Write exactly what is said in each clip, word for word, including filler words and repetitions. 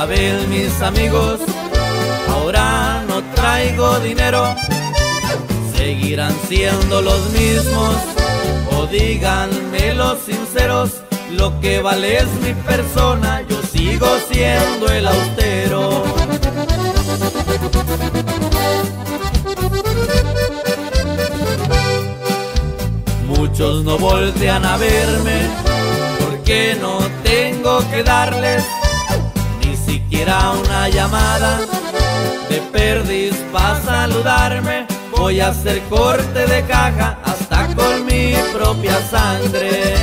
Abel, mis amigos, ahora no traigo dinero. Seguirán siendo los mismos, o díganme los sinceros, lo que vale es mi persona, yo sigo siendo el austero. Muchos no voltean a verme, porque no tengo que darles ni siquiera una llamada de perdiz para saludarme. Voy a hacer corte de caja hasta con mi propia sangre.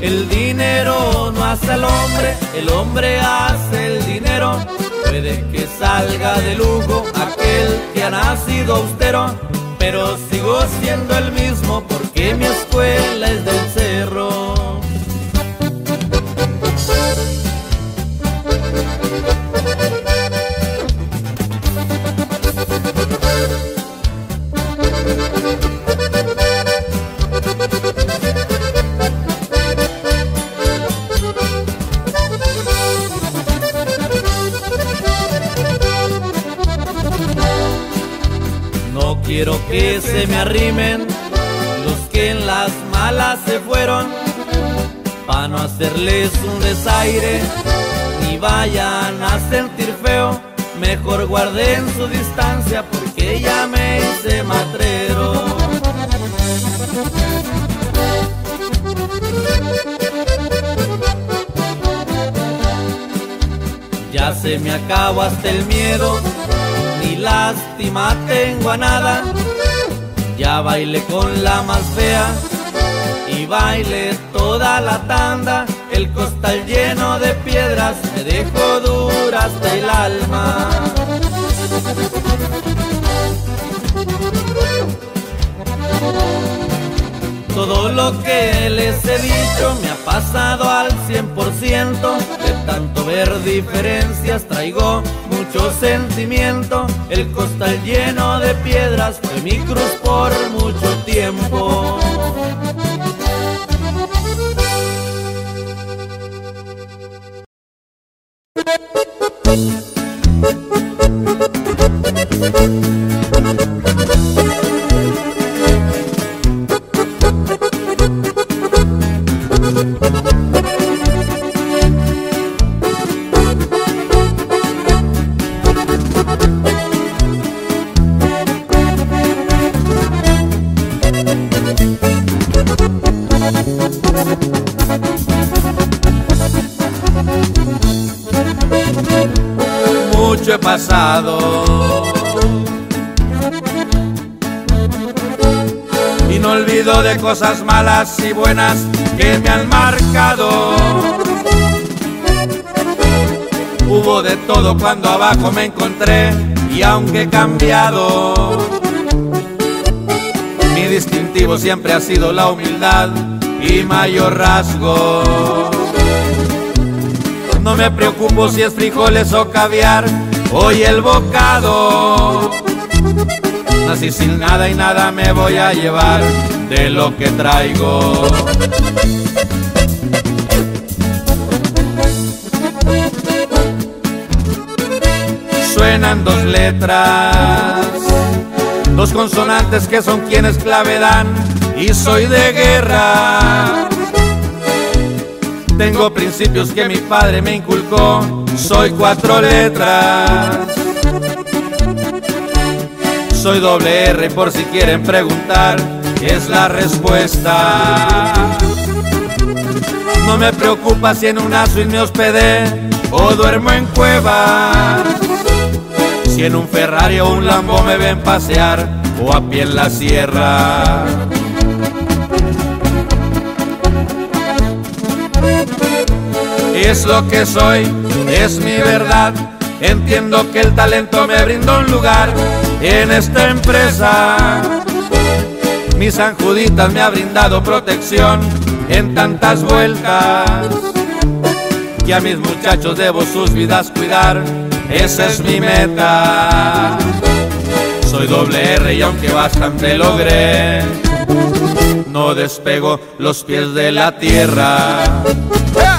El dinero no hace al hombre, el hombre hace el dinero. Puede que salga de lujo aquel que ha nacido austero, pero sigo siendo el mismo porque mi escuela es del cerro. Quiero que se me arrimen los que en las malas se fueron, pa' no hacerles un desaire, ni vayan a sentir feo. Mejor guarden su distancia porque ya me hice matrero. Ya se me acabó hasta el miedo, lástima tengo a nada. Ya bailé con la más fea y bailé toda la tanda. El costal lleno de piedras me dejó dura hasta el alma. Todo lo que les he dicho me ha pasado al cien por ciento. De tanto ver diferencias traigo mucho sentimiento. El costal lleno de piedras fue mi cruz por mucho tiempo. Mucho he pasado y no olvido de cosas malas y buenas que me han marcado. Hubo de todo cuando abajo me encontré, y aunque he cambiado, mi distintivo siempre ha sido la humildad y mayor rasgo. No me preocupo si es frijoles o caviar, hoy el bocado. Nací sin nada y nada me voy a llevar de lo que traigo. Suenan dos letras, dos consonantes que son quienes clave dan, y soy de guerra. Tengo principios que mi padre me inculcó, soy cuatro letras. Soy doble R por si quieren preguntar, es la respuesta. No me preocupa si en un azuil me hospedé o duermo en cuevas, si en un Ferrari o un Lambo me ven pasear o a pie en la sierra. Es lo que soy, es mi verdad. Entiendo que el talento me brindó un lugar en esta empresa. Mis anjuditas me ha brindado protección en tantas vueltas, que a mis muchachos debo sus vidas cuidar, esa es mi meta. Soy doble R y aunque bastante logré, no despego los pies de la tierra. ¡Ah!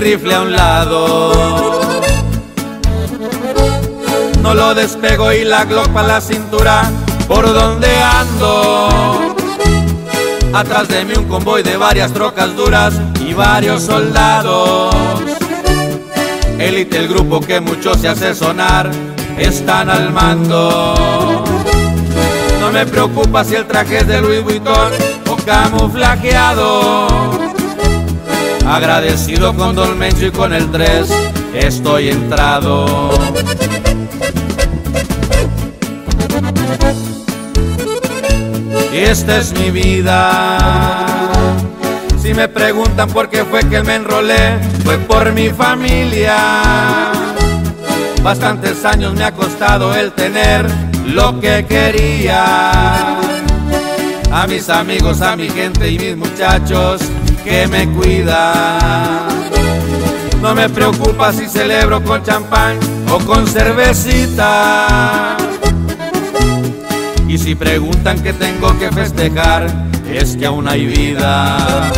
Rifle a un lado, no lo despego y la Glock pa' la cintura. ¿Por donde ando? Atrás de mí un convoy de varias trocas duras y varios soldados. Élite, el grupo que mucho se hace sonar, están al mando. No me preocupa si el traje es de Louis Vuitton o camuflajeado. Agradecido con Don Mencho y con el tres, estoy entrado. Y esta es mi vida. Si me preguntan por qué fue que me enrolé, fue por mi familia. Bastantes años me ha costado el tener lo que quería. A mis amigos, a mi gente y mis muchachos que me cuida. No me preocupa si celebro con champán o con cervecita. Y si preguntan que tengo que festejar, es que aún hay vida.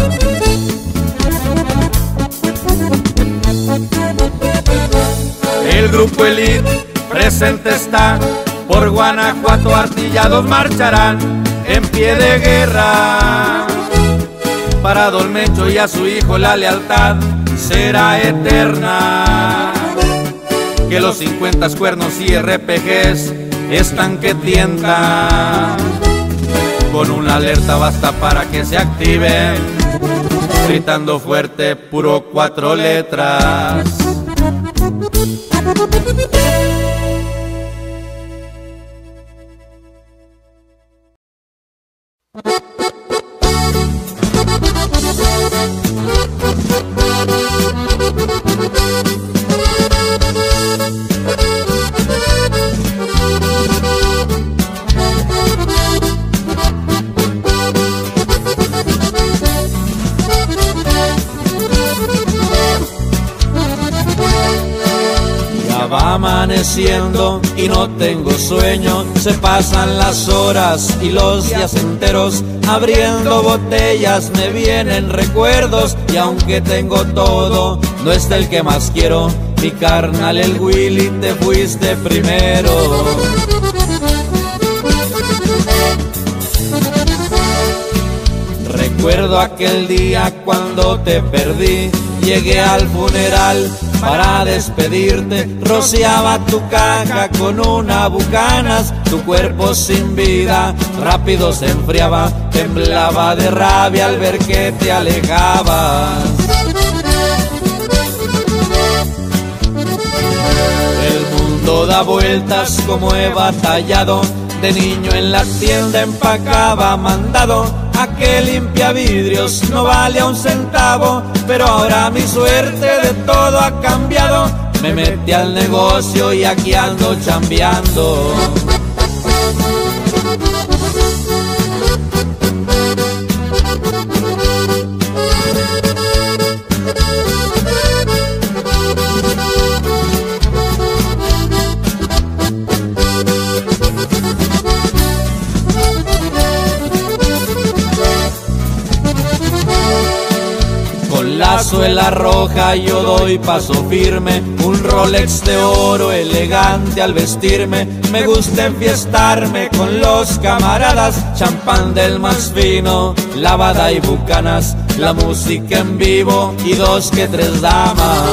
El grupo Elite presente está, por Guanajuato artillados marcharán en pie de guerra. Para Don Mencho y a su hijo la lealtad será eterna. Que los cincuenta cuernos y R P Gs están que tientan. Con una alerta basta para que se activen, gritando fuerte puro cuatro letras. Amaneciendo y no tengo sueño, se pasan las horas y los días enteros, abriendo botellas me vienen recuerdos, y aunque tengo todo, no está el que más quiero. Mi carnal el Willy, te fuiste primero. Recuerdo aquel día cuando te perdí, llegué al funeral para despedirte, rociaba tu caja con una bucanas, tu cuerpo sin vida rápido se enfriaba, temblaba de rabia al ver que te alejabas. El mundo da vueltas como he batallado, de niño en la tienda empacaba mandado. Aquel limpia vidrios no vale un centavo, pero ahora mi suerte de todo ha cambiado. Me metí al negocio y aquí ando chambeando. Suela roja yo doy paso firme, un Rolex de oro elegante al vestirme, me gusta enfiestarme con los camaradas, champán del más fino, lavada y bucanas, la música en vivo y dos que tres damas.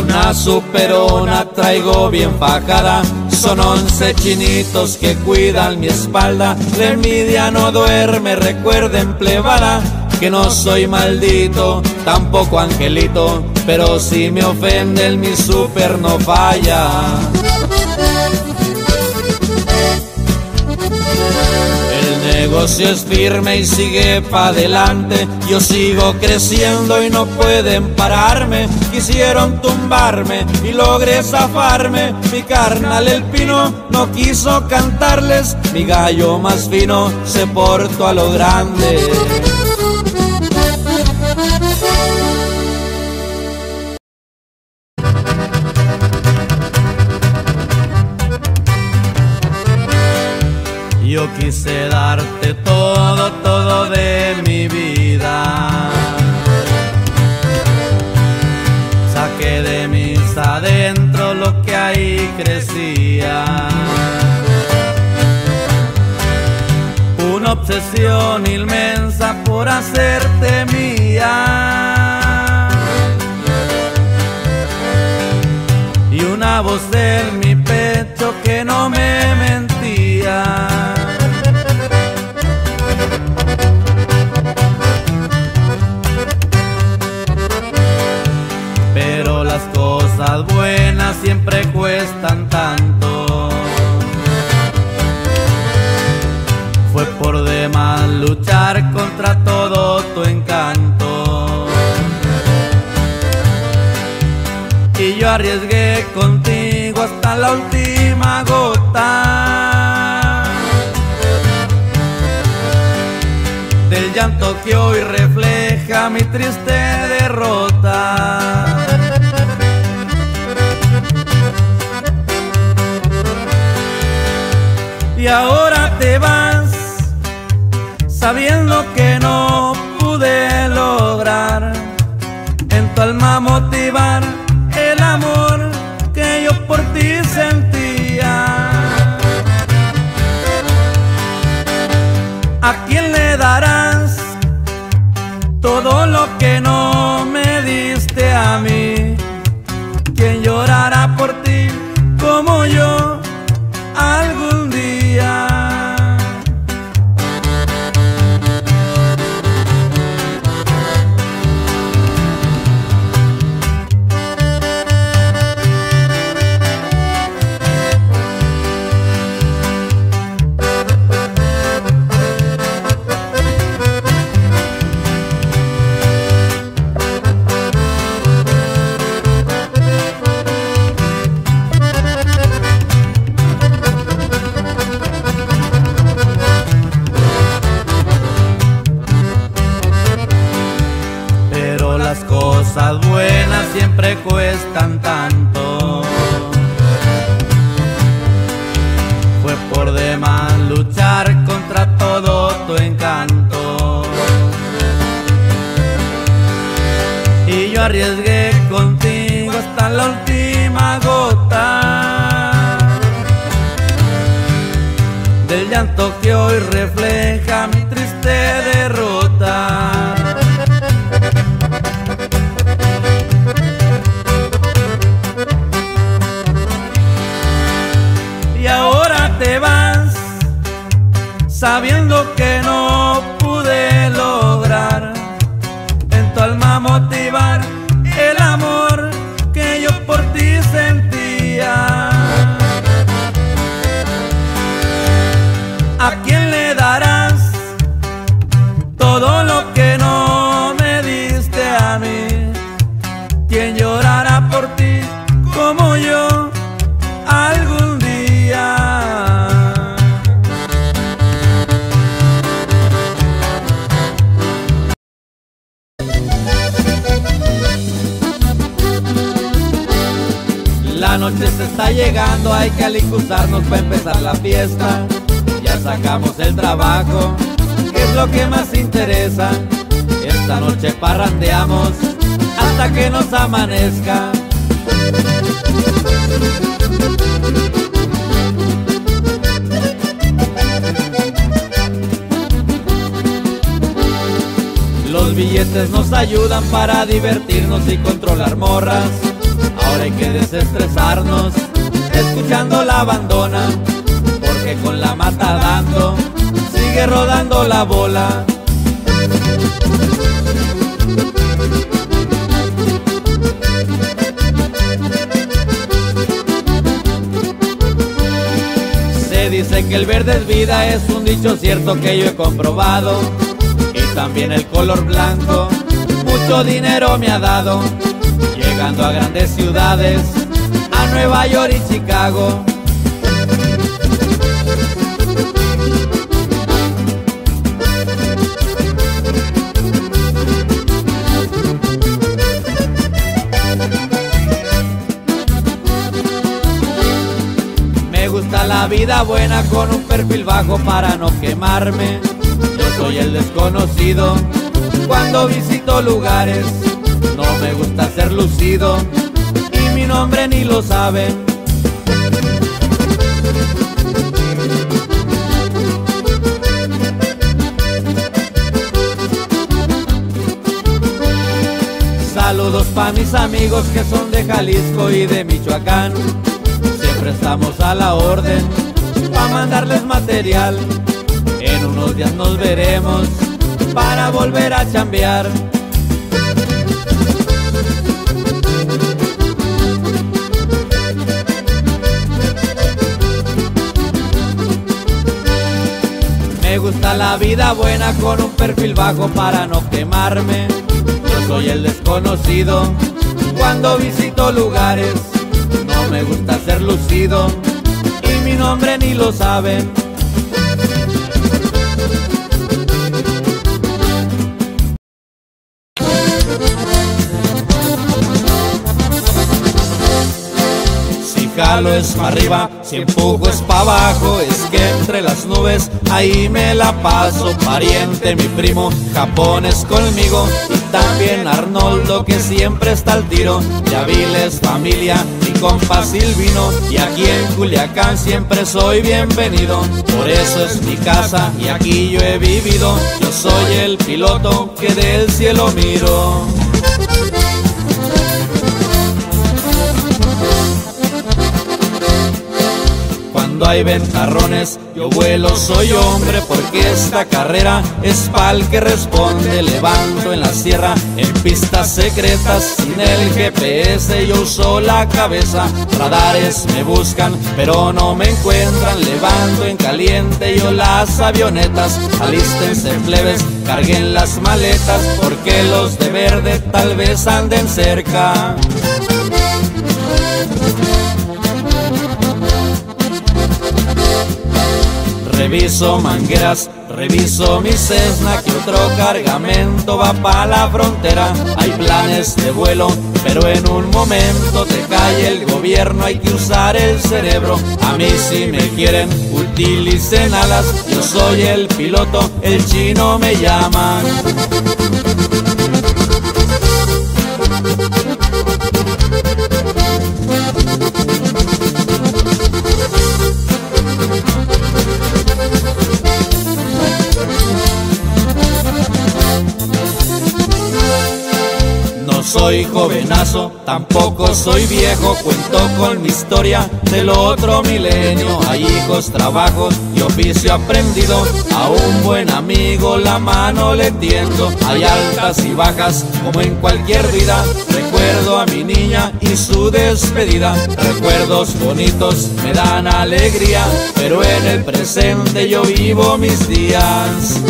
Una superona traigo bien fajada, son once chinitos que cuidan mi espalda, de mi día no duerme, recuerden plebada, que no soy maldito, tampoco angelito, pero si me ofenden mi súper no falla. El negocio es firme y sigue pa' adelante, yo sigo creciendo y no pueden pararme. Quisieron tumbarme y logré zafarme, mi carnal el pino no quiso cantarles, mi gallo más fino se portó a lo grande. Yo quise darte todo, todo de mi vida. Saqué de mis adentro lo que ahí crecía. Una obsesión inmensa por hacerte mía. Y una voz en mi pecho que no me mentía. Las cosas buenas siempre cuestan tanto. Fue por demás luchar contra todo tu encanto. Y yo arriesgué contigo hasta la última gota del llanto que hoy refleja mi triste derrota. Y ahora te vas, sabiendo que no pude lograr en tu alma motivar el amor que yo por ti sentía. ¿A quién le darás todo lo que no me diste a mí? ¿Quién llorará por ti como yo algún día? Cosas buenas siempre cuestan tanto. Fue por demás luchar contra todo tu encanto. Y yo arriesgué contigo hasta la última gota del llanto que hoy refleja mi triste derrota. Sabiendo que no pude lograr en tu alma motivar el amor que yo por ti sentía. ¿A quién le darás todo lo que no me diste a mí? ¿Quién llorará por ti como yo algún día? La noche se está llegando, hay que alicuzarnos para empezar la fiesta. Ya sacamos el trabajo, que es lo que más interesa. Esta noche parrandeamos hasta que nos amanezca. Los billetes nos ayudan para divertirnos y controlar morras. Ahora hay que desestresarnos escuchando la bandona, porque con la mata dando sigue rodando la bola. Se dice que el verde es vida, es un dicho cierto que yo he comprobado. Y también el color blanco, mucho dinero me ha dado. Llegando a grandes ciudades, a Nueva York y Chicago. Me gusta la vida buena con un perfil bajo para no quemarme. Yo soy el desconocido cuando visito lugares. No me gusta ser lucido y mi nombre ni lo saben. Saludos pa' mis amigos que son de Jalisco y de Michoacán. Siempre estamos a la orden pa' mandarles material. En unos días nos veremos para volver a chambear. Me gusta la vida buena con un perfil bajo para no quemarme. Yo soy el desconocido cuando visito lugares. No me gusta ser lucido y mi nombre ni lo saben. Es para arriba, si empujo es para abajo, es que entre las nubes ahí me la paso. Pariente mi primo, Japón es conmigo, y también Arnoldo que siempre está al tiro. De Aviles familia, mi compa Silvino, y aquí en Culiacán siempre soy bienvenido. Por eso es mi casa y aquí yo he vivido, yo soy el piloto que del cielo miro. Cuando hay ventarrones, yo vuelo, soy hombre, porque esta carrera es pa'l que responde. Levanto en la sierra, en pistas secretas, sin el G P S yo uso la cabeza. Radares me buscan, pero no me encuentran. Levanto en caliente yo las avionetas. Alístense plebes, carguen las maletas, porque los de verde tal vez anden cerca. Reviso mangueras, reviso mi Cessna, que otro cargamento va pa' la frontera. Hay planes de vuelo, pero en un momento te cae el gobierno, hay que usar el cerebro. A mí si me quieren, utilicen alas, yo soy el piloto, el chino me llama. Soy jovenazo, tampoco soy viejo, cuento con mi historia del otro milenio. Hay hijos, trabajos y oficio aprendido, a un buen amigo la mano le tiendo. Hay altas y bajas como en cualquier vida, recuerdo a mi niña y su despedida. Recuerdos bonitos me dan alegría, pero en el presente yo vivo mis días.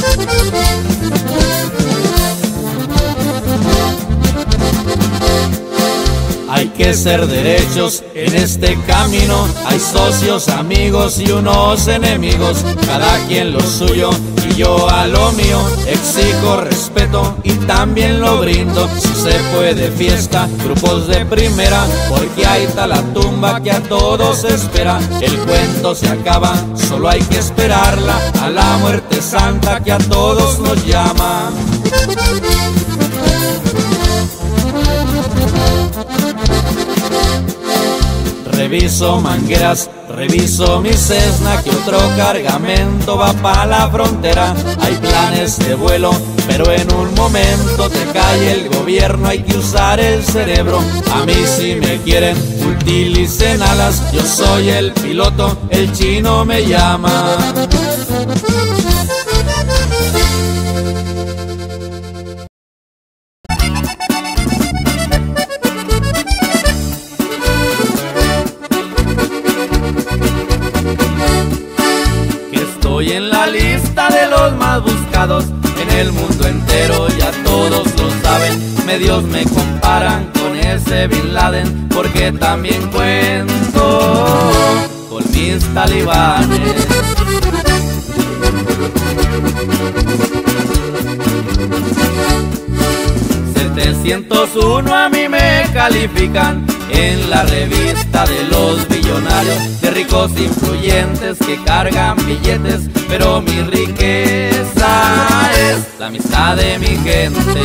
Hay que ser derechos en este camino, hay socios, amigos y unos enemigos. Cada quien lo suyo y yo a lo mío, exijo respeto y también lo brindo. Si se fue de fiesta, grupos de primera, porque ahí está la tumba que a todos espera. El cuento se acaba, solo hay que esperarla, a la muerte santa que a todos nos llama. Reviso mangueras, reviso mi Cessna, que otro cargamento va pa' la frontera. Hay planes de vuelo, pero en un momento te cae el gobierno, hay que usar el cerebro. A mí si me quieren, utilicen alas, yo soy el piloto, el chino me llama. la lista de los más buscados en el mundo entero, ya todos lo saben. Medios me comparan con ese Bin Laden, porque también cuento con mis talibanes. setecientos uno a mí me califican en la revista de los billonarios, de ricos influyentes que cargan billetes, pero mi riqueza es la amistad de mi gente.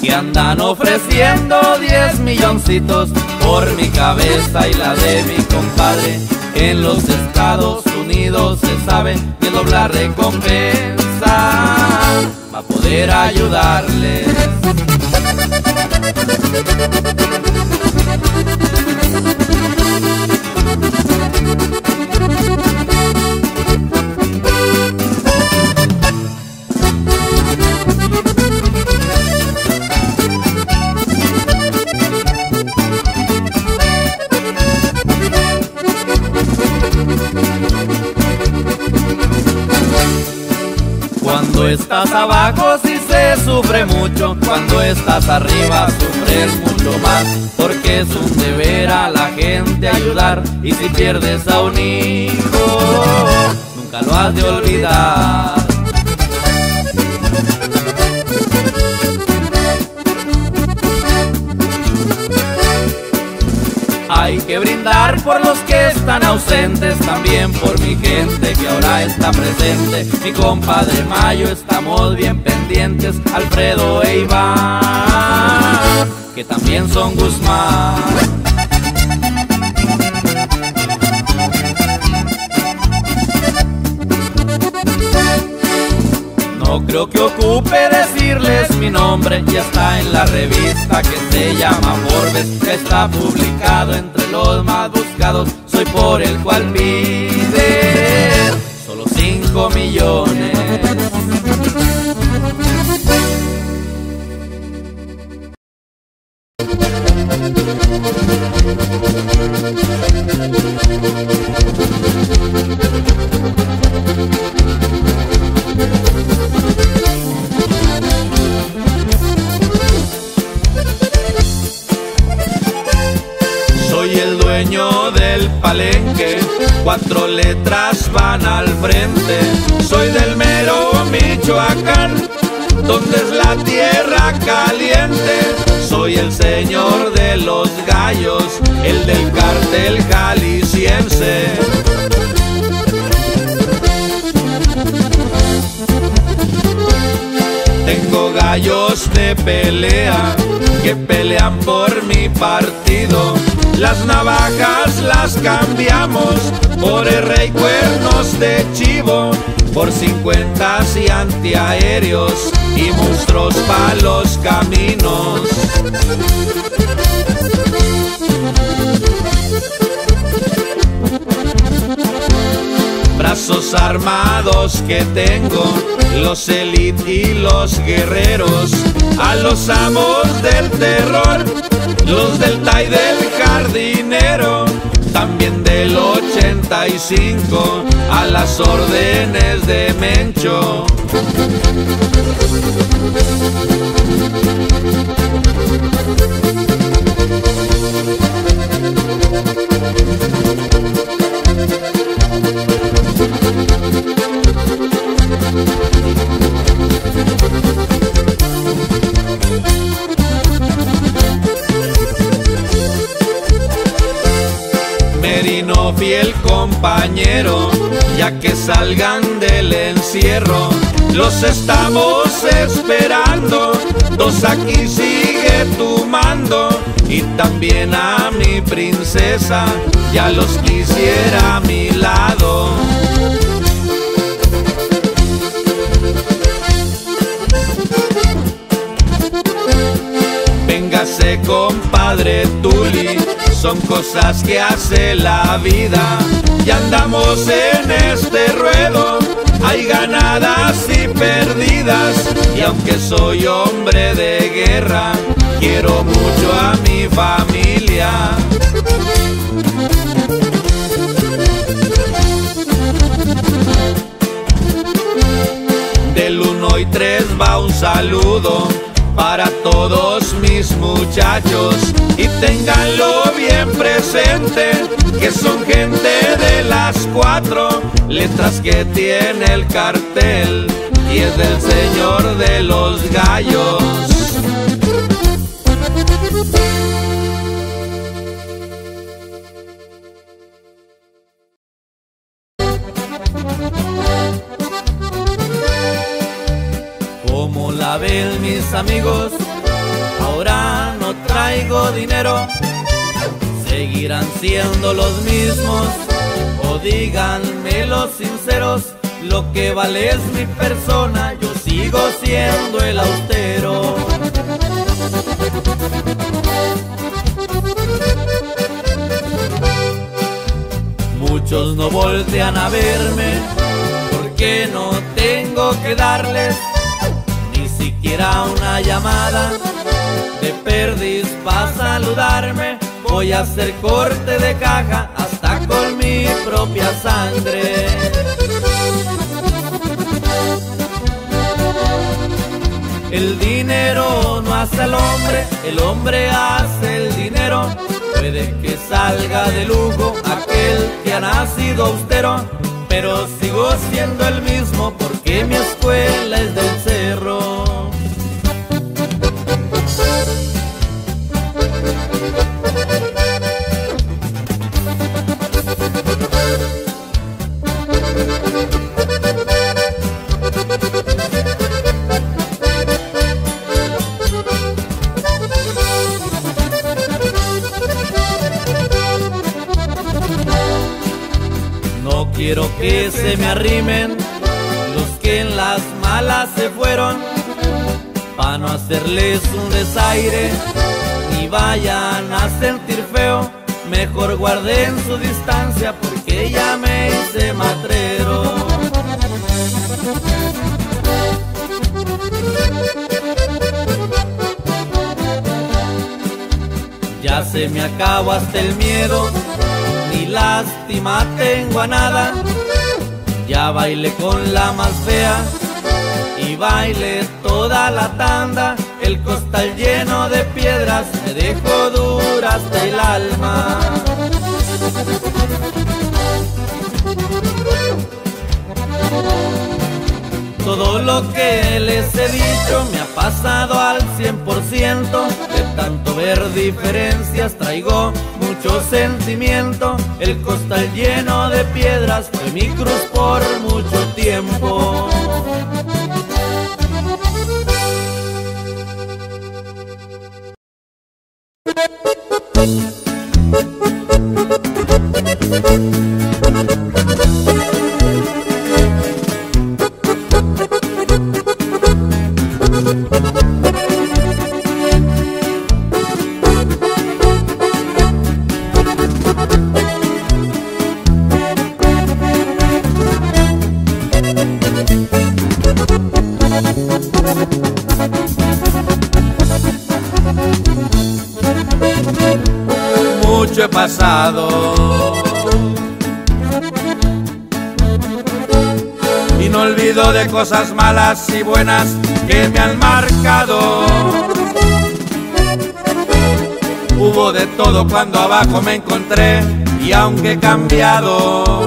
Que andan ofreciendo diez milloncitos por mi cabeza y la de mi compadre. En los Estados Unidos se sabe que doblar recompensa va a poder ayudarles. Estás abajo si se sufre mucho, cuando estás arriba sufres mucho más, porque es un deber a la gente ayudar, y si pierdes a un hijo, nunca lo has de olvidar. Hay que brindar por los que están ausentes, también por mi gente que ahora está presente. Mi compadre Mayo, estamos bien pendientes, Alfredo e Iván, que también son Guzmán. No creo que ocupe decirles mi nombre, ya está en la revista que se llama Forbes, que está publicado entre los más buscados, soy por el cual piden solo cinco millones. Cuatro letras van al frente. Soy del mero Michoacán, donde es la tierra caliente. Soy el señor de los gallos, el del cartel jalisciense. Tengo gallos de pelea que pelean por mi partido. Las navajas las cambiamos por R y cuernos de chivo, por cincuentas y antiaéreos y monstruos para los caminos. Brazos armados que tengo, los elite y los guerreros, a los amos del terror, los del tai del jardinero, también del ochenta y cinco, a las órdenes de Mencho. Merino fiel compañero, ya que salgan del encierro, los estamos esperando, dos aquí sigue tu mando, y también a mi princesa, ya los quisiera a mi lado. Véngase compadre Tuli, son cosas que hace la vida, y andamos en este ruedo, hay ganadas y perdidas, y aunque soy hombre de guerra, quiero mucho a mi familia. Del uno y tres va un saludo para todos mis muchachos, y ténganlo bien presente, que son gente de las cuatro letras que tiene el cartel, y es del señor de los gallos. Como la ven mis amigos, ahora no traigo dinero. Seguirán siendo los mismos, o díganme los sinceros. Lo que vale es mi persona, yo sigo siendo el austero. Muchos no voltean a verme, porque no tengo que darles ni siquiera una llamada de perdiz para saludarme. Voy a hacer corte de caja hasta con mi propia sangre. El dinero no hace al hombre, el hombre hace el dinero. Puede que salga de lujo aquel que ha nacido austero, pero sigo siendo el mismo porque mi escuela es del cerro. Quiero que se me arrimen los que en las malas se fueron, pa' no hacerles un desaire ni vayan a sentir feo. Mejor guarden su distancia porque ya me hice matrero. Ya se me acabó hasta el miedo, lástima tengo a nada. Ya bailé con la más fea y bailé toda la tanda. El costal lleno de piedras me dejó dura hasta el alma. Todo lo que les he dicho me ha pasado al cien por ciento. De tanto ver diferencias traigo mucho sentimiento. El costal lleno de piedras fue mi cruz por mucho tiempo. Mucho he pasado y no olvido de cosas malas y buenas que me han marcado. Hubo de todo cuando abajo me encontré, y aunque he cambiado,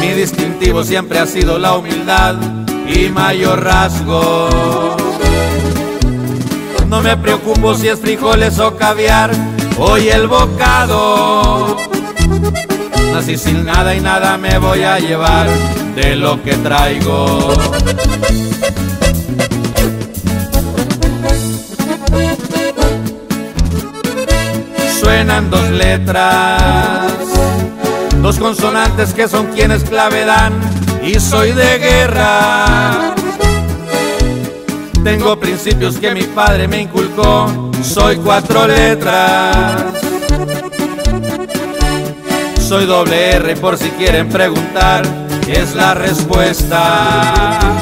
mi distintivo siempre ha sido la humildad y mayor rasgo. No me preocupo si es frijoles o caviar, hoy el bocado. Nací sin nada y nada me voy a llevar de lo que traigo. Suenan dos letras, dos consonantes que son quienes clave dan, y soy de guerra. Tengo principios que mi padre me inculcó, soy cuatro letras. Soy doble R por si quieren preguntar, es la respuesta.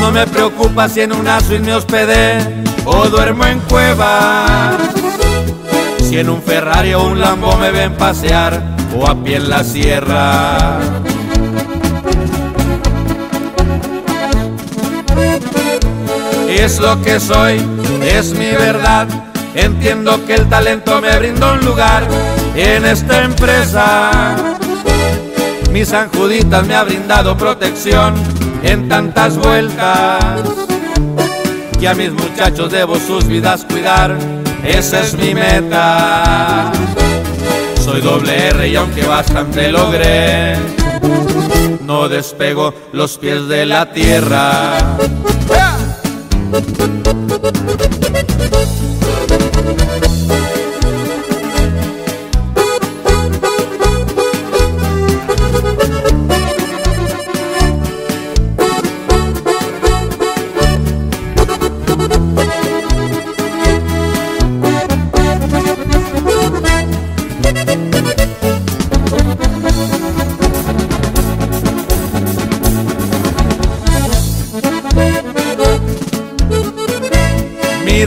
No me preocupa si en una suite me hospedé o duermo en cuevas. Si en un Ferrari o un Lambo me ven pasear o a pie en la sierra. Es lo que soy, es mi verdad. Entiendo que el talento me brindó un lugar en esta empresa. Mis anjuditas me ha brindado protección en tantas vueltas. Que a mis muchachos debo sus vidas cuidar, esa es mi meta. Soy doble R y aunque bastante logré, no despego los pies de la tierra.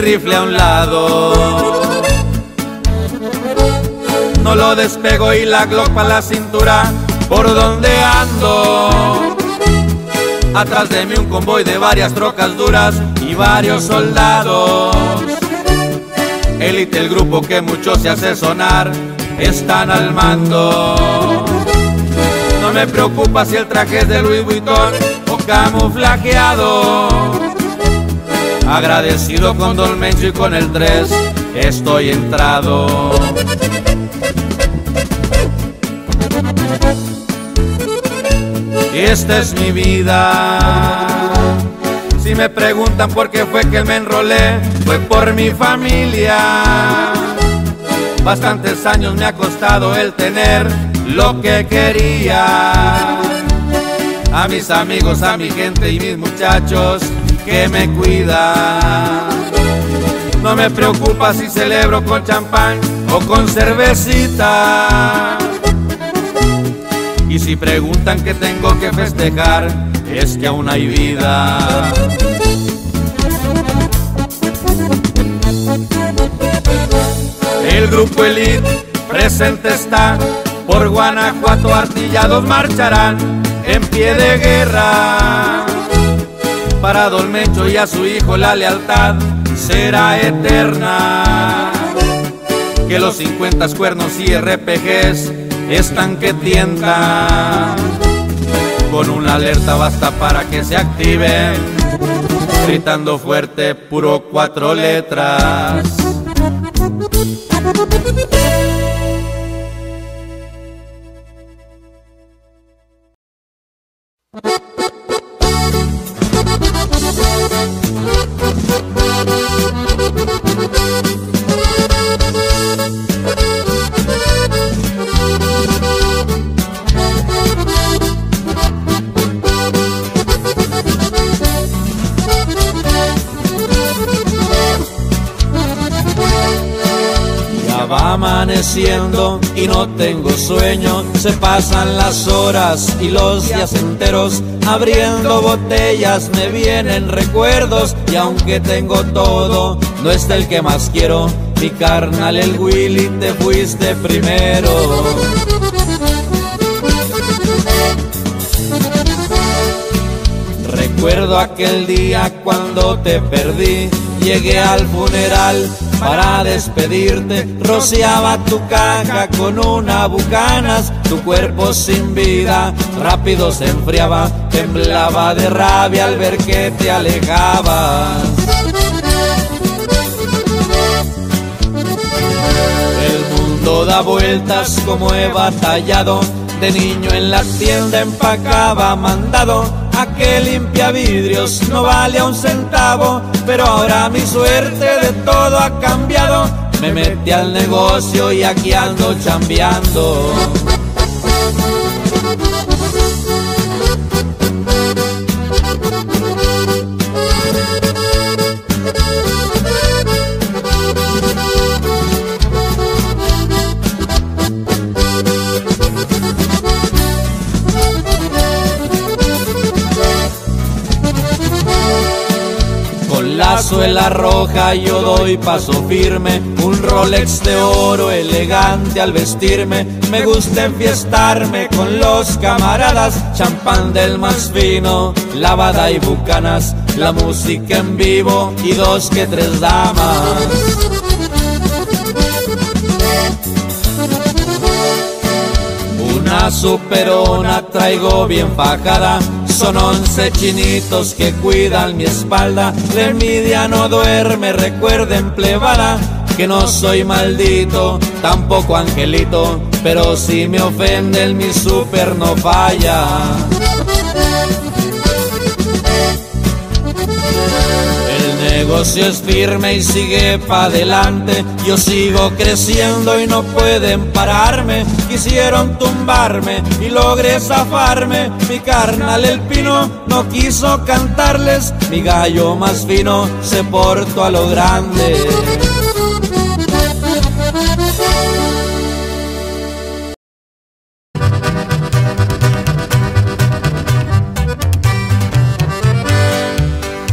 Rifle a un lado, no lo despego y la Glock pa' la cintura, por donde ando. Atrás de mí un convoy de varias trocas duras y varios soldados. Élite el grupo que mucho se hace sonar, están al mando. No me preocupa si el traje es de Louis Vuitton o camuflajeado. Agradecido con Don Mencho y con el tres, estoy entrado. Esta es mi vida. Si me preguntan por qué fue que me enrolé, fue por mi familia. Bastantes años me ha costado el tener lo que quería. A mis amigos, a mi gente y mis muchachos que me cuida. No me preocupa si celebro con champán o con cervecita. Y si preguntan que tengo que festejar, es que aún hay vida. El grupo Elite presente está, por Guanajuato artillados marcharán en pie de guerra. Para Don Mencho y a su hijo la lealtad será eterna. Que los cincuenta cuernos y R P Gs están que tientan. Con una alerta basta para que se activen, gritando fuerte puro cuatro letras. Amaneciendo y no tengo sueño, se pasan las horas y los días enteros, abriendo botellas me vienen recuerdos, y aunque tengo todo, no está el que más quiero, mi carnal el Willy, te fuiste primero. Recuerdo aquel día cuando te perdí, llegué al funeral para despedirte, rociaba tu caja con una bucanas, tu cuerpo sin vida rápido se enfriaba, temblaba de rabia al ver que te alejabas. El mundo da vueltas como he batallado, de niño en la tienda empacaba mandado. Aquel limpia vidrios no vale un centavo, pero ahora mi suerte de todo ha cambiado. Me metí al negocio y aquí ando chambeando. cazuela roja yo doy paso firme, un Rolex de oro elegante al vestirme. Me gusta enfiestarme con los camaradas, champán del más fino, lavada y bucanas, la música en vivo y dos que tres damas. Una superona traigo bien fajada, son once chinitos que cuidan mi espalda. De mi día no duerme, recuerden plebada, que no soy maldito, tampoco angelito, pero si me ofenden mi super no falla. El negocio es firme y sigue para adelante, yo sigo creciendo y no pueden pararme. Quisieron tumbarme y logré zafarme, mi carnal el pino no quiso cantarles, mi gallo más fino se portó a lo grande.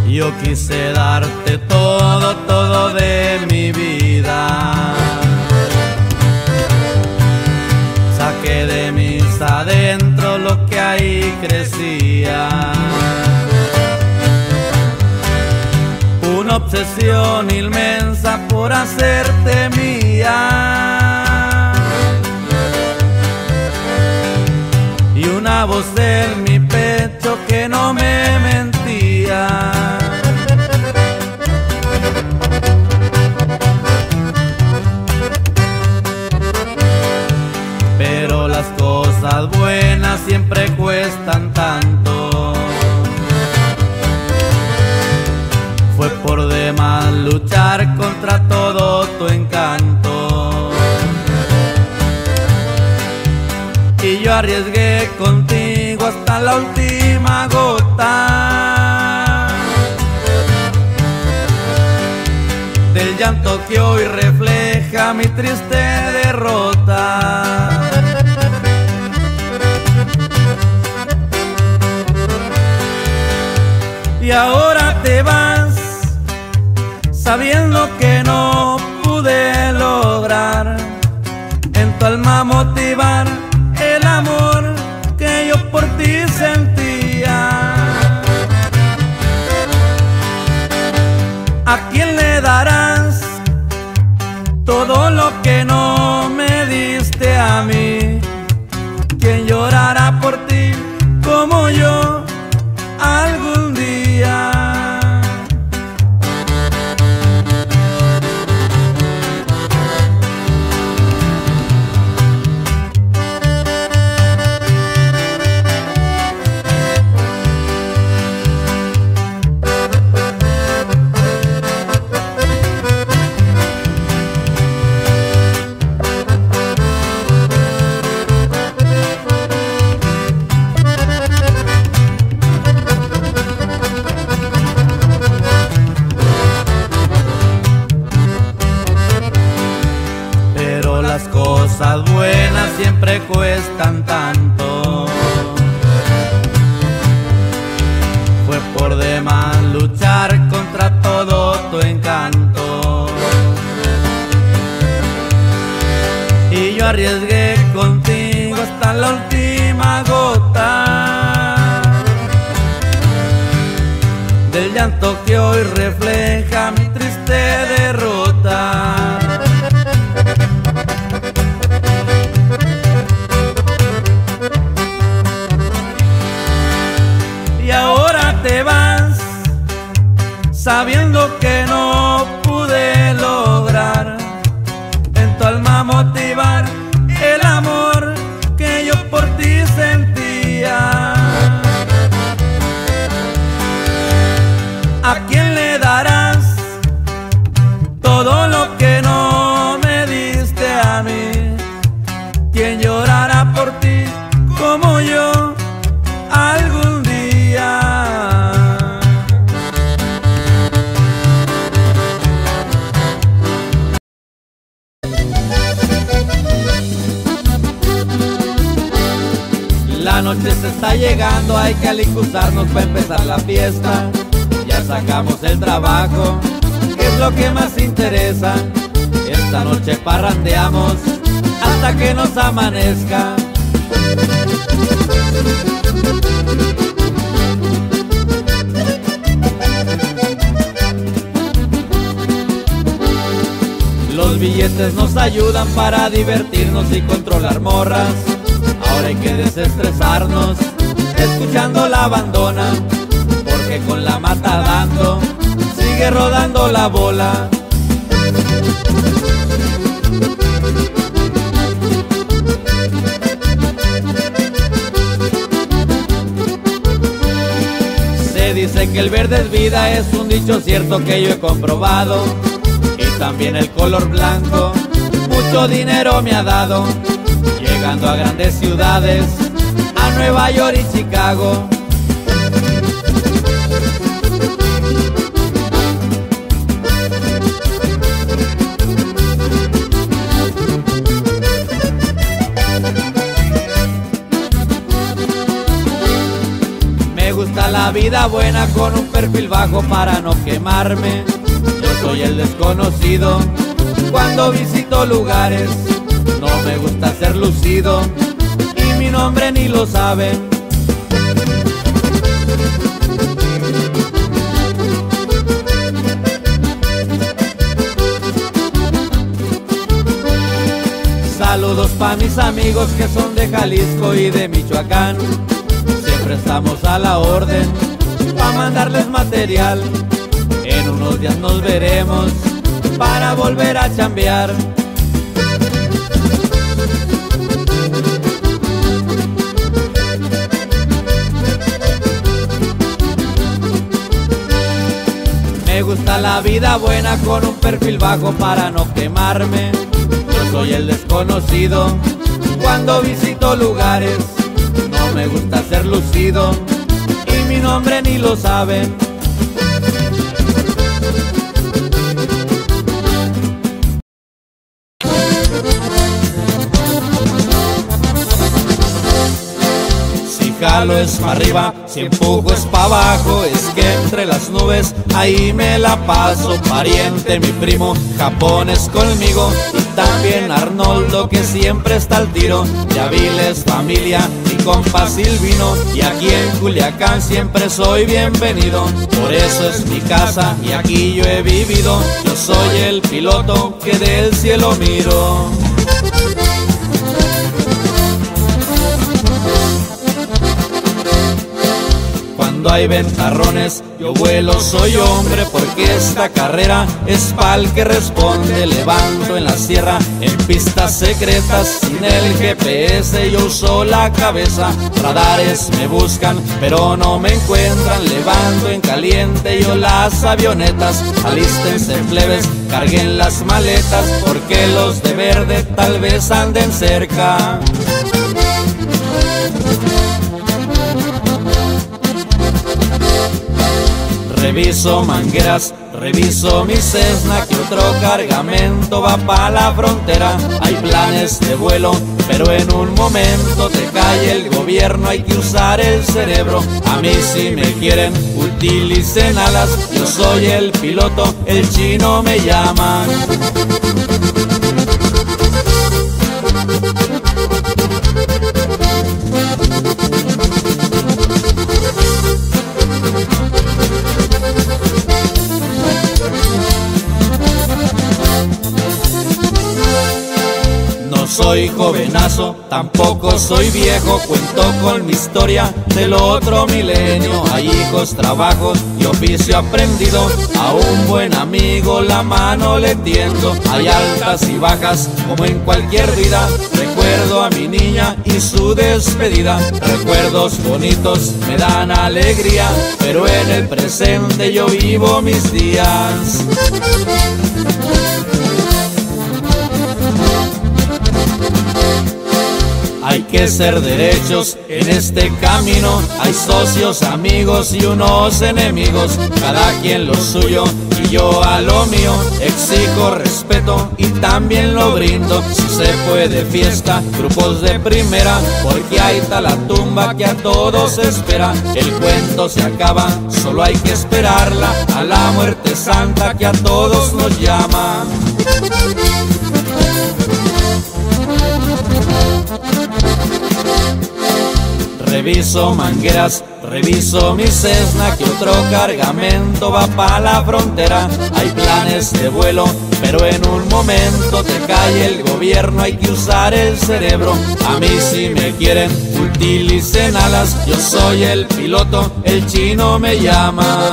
Yo quise darte todo, todo de mi vida, saqué de mis adentro lo que ahí crecía, una obsesión inmensa por hacerte mía, y una voz en mi pecho que no me mentía. Las cosas buenas siempre cuestan tanto, fue por demás luchar contra todo tu encanto, y yo arriesgué contigo hasta la última gota, del llanto que hoy refleja mi triste derrota. Y ahora te vas, sabiendo que no pude lograr en tu alma motivar el amor que yo por ti sentía. ¿A quién le darás todo lo que no me diste a mí? ¿Quién llorará por ti como yo algún día? Cosas buenas siempre cuestan tanto, fue por demás luchar contra todo tu encanto, y yo arriesgué contigo hasta la última gota, del llanto que hoy refleja mi triste derrota. Sabiendo que no pude lograr en tu alma motivar el amor que yo por ti sentía. ¿A quién le darás todo lo que no me diste a mí? ¿Quién llorará por ti como yo algún día? La noche se está llegando, hay que alicutarnos para empezar la fiesta. Ya ya sacamos el trabajo, que es lo que más interesa. Esta noche parrandeamos hasta que nos amanezca. Los billetes nos ayudan para divertirnos y controlar morras. Ahora hay que desestresarnos escuchando la bandona, porque con la mata dando sigue rodando la bola. Se dice que el verde es vida, es un dicho cierto que yo he comprobado. Y también el color blanco mucho dinero me ha dado, llegando a grandes ciudades, a Nueva York y Chicago. Me gusta la vida buena con un perfil bajo para no quemarme. Yo soy el desconocido cuando visito lugares. No me gusta ser lucido y mi nombre ni lo saben. Saludos pa' mis amigos que son de Jalisco y de Michoacán. Siempre estamos a la orden pa' mandarles material. En unos días nos veremos para volver a chambear. Me gusta la vida buena con un perfil bajo para no quemarme. Yo soy el desconocido cuando visito lugares. No me gusta ser lucido y mi nombre ni lo saben. Es para arriba, si empujo es para abajo, es que entre las nubes ahí me la paso. Pariente mi primo, Japón es conmigo, y también Arnoldo que siempre está al tiro. Ya viles familia, mi compa Silvino, y aquí en Culiacán siempre soy bienvenido. Por eso es mi casa y aquí yo he vivido, yo soy el piloto que del cielo miro. Cuando hay ventarrones, yo vuelo, soy hombre, porque esta carrera es pa'l que responde. Levanto en la sierra, en pistas secretas, sin el G P S yo uso la cabeza. Radares me buscan, pero no me encuentran. Levanto en caliente yo las avionetas. Alístense plebes, carguen las maletas, porque los de verde tal vez anden cerca. Reviso mangueras, reviso mi Cessna, que otro cargamento va pa' la frontera. Hay planes de vuelo, pero en un momento te cae el gobierno, hay que usar el cerebro. A mí si me quieren, utilicen alas, yo soy el piloto, el chino me llama. Soy jovenazo, tampoco soy viejo, cuento con mi historia del otro milenio. Hay hijos, trabajos y oficio aprendido, a un buen amigo la mano le tiendo. Hay altas y bajas como en cualquier vida, recuerdo a mi niña y su despedida. Recuerdos bonitos me dan alegría, pero en el presente yo vivo mis días. hay que ser derechos en este camino. Hay socios, amigos y unos enemigos, cada quien lo suyo y yo a lo mío. Exijo respeto y también lo brindo, si se puede fiesta, grupos de primera, porque ahí está la tumba que a todos espera. El cuento se acaba, solo hay que esperarla, a la muerte santa que a todos nos llama. Reviso mangueras, reviso mi Cessna, que otro cargamento va pa' la frontera. Hay planes de vuelo, pero en un momento te cae el gobierno, hay que usar el cerebro. A mí si me quieren, utilicen alas, yo soy el piloto, el chino me llama.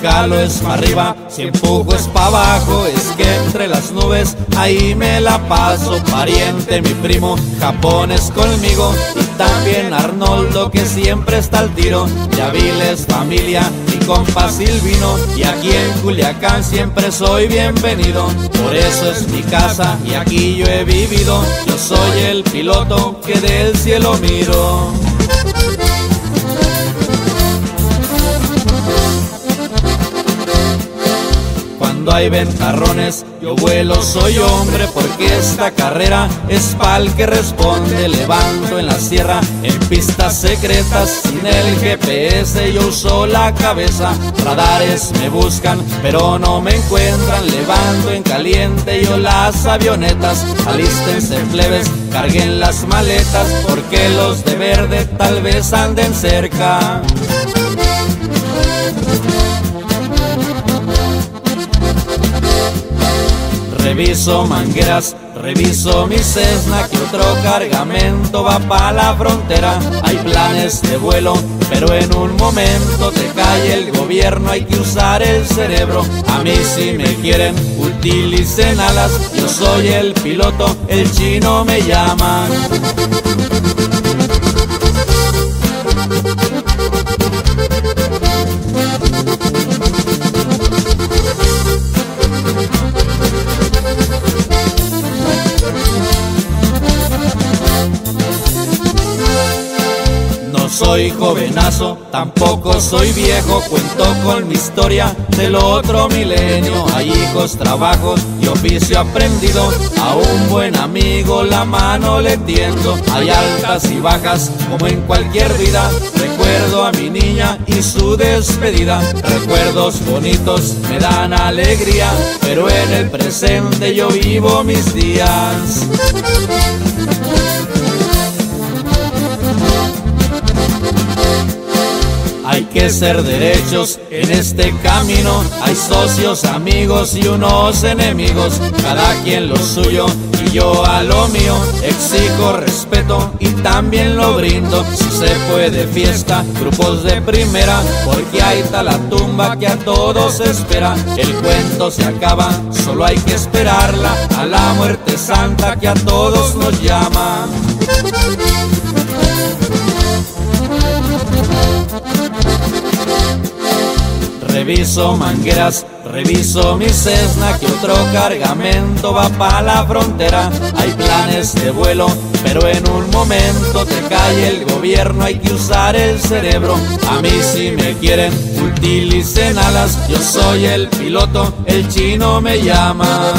Jalo es para arriba, si empujo es para abajo, es que entre las nubes ahí me la paso. Pariente mi primo, Japón es conmigo, y también Arnoldo que siempre está al tiro. Ya viles familia, mi compa Silvino, y aquí en Culiacán siempre soy bienvenido. Por eso es mi casa y aquí yo he vivido, yo soy el piloto que del cielo miro. Cuando hay ventarrones, yo vuelo, soy hombre, porque esta carrera es pa'l que responde. Levanto en la sierra, en pistas secretas, sin el G P S yo uso la cabeza. Radares me buscan, pero no me encuentran, levanto en caliente yo las avionetas. Alístense plebes, carguen las maletas, porque los de verde tal vez anden cerca. Reviso mangueras, reviso mi Cessna, que otro cargamento va pa' la frontera. Hay planes de vuelo, pero en un momento te cae el gobierno, hay que usar el cerebro. A mí si me quieren, utilicen alas, yo soy el piloto, el chino me llama. Soy jovenazo, tampoco soy viejo, cuento con mi historia del otro milenio. Hay hijos, trabajos y oficio aprendido, a un buen amigo la mano le tiendo. Hay altas y bajas como en cualquier vida, recuerdo a mi niña y su despedida. Recuerdos bonitos me dan alegría, pero en el presente yo vivo mis días. Hay que ser derechos en este camino, hay socios, amigos y unos enemigos, cada quien lo suyo y yo a lo mío. Exijo respeto y también lo brindo, si se puede fiesta, grupos de primera, porque ahí está la tumba que a todos espera. El cuento se acaba, solo hay que esperarla, a la muerte santa que a todos nos llama. Reviso mangueras, reviso mi Cessna, que otro cargamento va pa' la frontera. Hay planes de vuelo, pero en un momento te cae el gobierno, hay que usar el cerebro. A mí si me quieren, utilicen alas, yo soy el piloto, el chino me llama.